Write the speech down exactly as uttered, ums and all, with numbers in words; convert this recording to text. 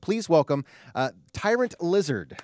please welcome uh, Tyrant Lizard.